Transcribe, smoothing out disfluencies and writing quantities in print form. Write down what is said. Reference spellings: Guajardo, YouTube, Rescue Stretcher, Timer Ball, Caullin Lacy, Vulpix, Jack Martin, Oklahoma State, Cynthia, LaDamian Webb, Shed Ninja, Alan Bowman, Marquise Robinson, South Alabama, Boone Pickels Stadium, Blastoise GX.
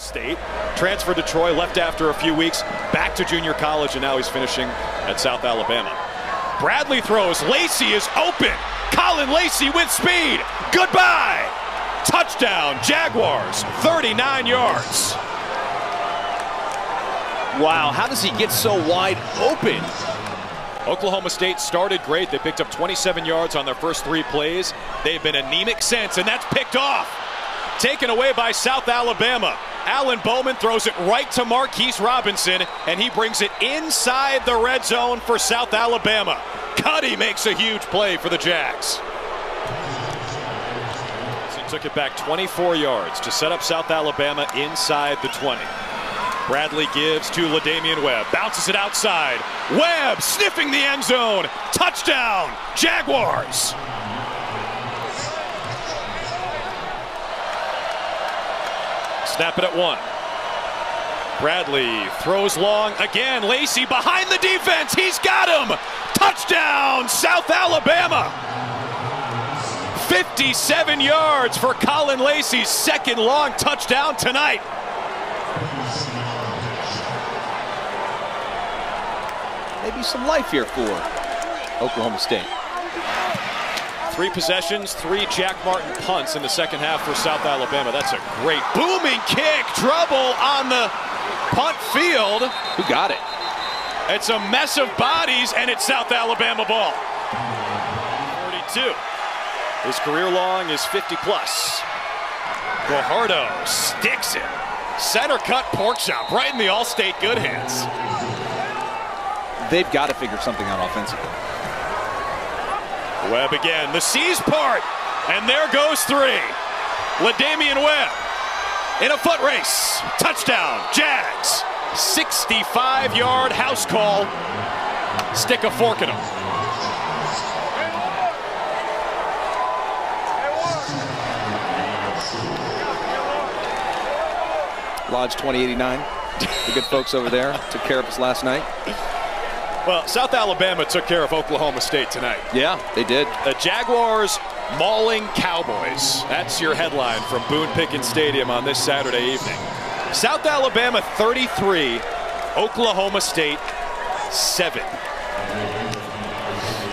State, transferred to Troy, left after a few weeks, back to junior college, and now he's finishing at South Alabama. Bradley throws, Lacy is open. Caullin Lacy with speed. Goodbye. Touchdown, Jaguars, 39 yards. Wow, how does he get so wide open? Oklahoma State started great. They picked up 27 yards on their first three plays. They've been anemic since, and that's picked off. Taken away by South Alabama. Alan Bowman throws it right to Marquise Robinson, and he brings it inside the red zone for South Alabama. Cuddy makes a huge play for the Jags. He took it back 24 yards to set up South Alabama inside the 20. Bradley gives to LaDamian Webb, bounces it outside. Webb sniffing the end zone. Touchdown, Jaguars. Snap it at one. Bradley throws long again. Lacy behind the defense. He's got him. Touchdown, South Alabama. 57 yards for Caullin Lacy's second long touchdown tonight. Maybe some life here for Oklahoma State. Three possessions, three Jack Martin punts in the second half for South Alabama. That's a great booming kick. Trouble on the punt field. Who got it? It's a mess of bodies, and it's South Alabama ball. 42. His career long is 50+. Guajardo sticks it. Center cut pork chop right in the All-State good hands. They've got to figure something out offensively. Webb again, the C's part, and there goes three. LaDamian Webb in a foot race. Touchdown, Jags. 65-yard house call. Stick a fork in him. Lodge 2089, the good folks over there took care of us last night. Well, South Alabama took care of Oklahoma State tonight. Yeah, they did. The Jaguars mauling Cowboys. That's your headline from Boone Pickens Stadium on this Saturday evening. South Alabama 33, Oklahoma State 7.